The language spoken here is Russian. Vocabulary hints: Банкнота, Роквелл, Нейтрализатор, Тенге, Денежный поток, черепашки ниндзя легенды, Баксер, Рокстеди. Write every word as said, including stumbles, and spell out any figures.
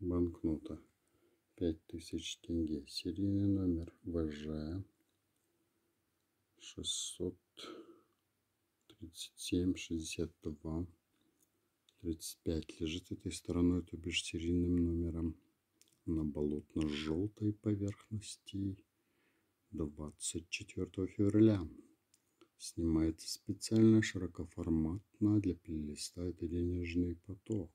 Банкнота пять тысяч тенге. Серийный номер вэ жэ шесть три семь шесть два три пять. Лежит этой стороной, то бишь серийным номером, на болотно-желтой поверхности двадцать четвёртого февраля. Снимается специально широкоформатно для плейлиста «Это денежный поток».